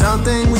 something we